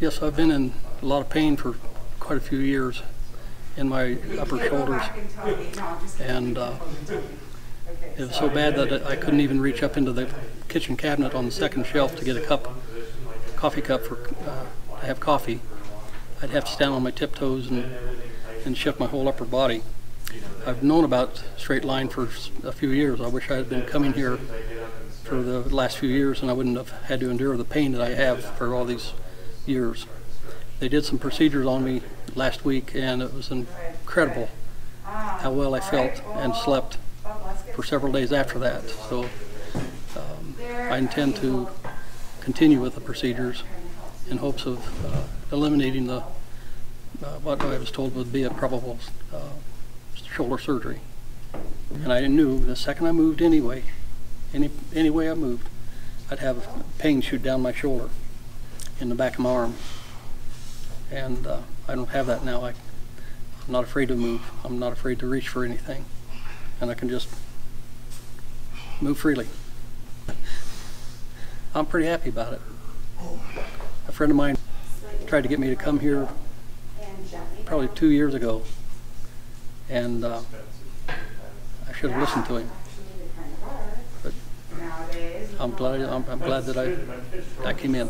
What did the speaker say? Yes, I've been in a lot of pain for quite a few years in my upper shoulders, and it was so bad that I couldn't even reach up into the kitchen cabinet on the second shelf to get a cup, coffee cup for to have coffee. I'd have to stand on my tiptoes and shift my whole upper body. I've known about StraightLine for a few years. I wish I had been coming here for the last few years, and I wouldn't have had to endure the pain that I have for all these years. They did some procedures on me last week, and it was incredible how well I felt and slept for several days after that. So I intend to continue with the procedures in hopes of eliminating the what I was told would be a probable shoulder surgery. And I knew the second I moved anyway, any way I moved, I'd have pain shoot down my shoulder in the back of my arm. And I don't have that now. I'm not afraid to move. I'm not afraid to reach for anything. And I can just move freely. I'm pretty happy about it. A friend of mine tried to get me to come here probably 2 years ago, and I should have listened to him. But I'm glad that I came in.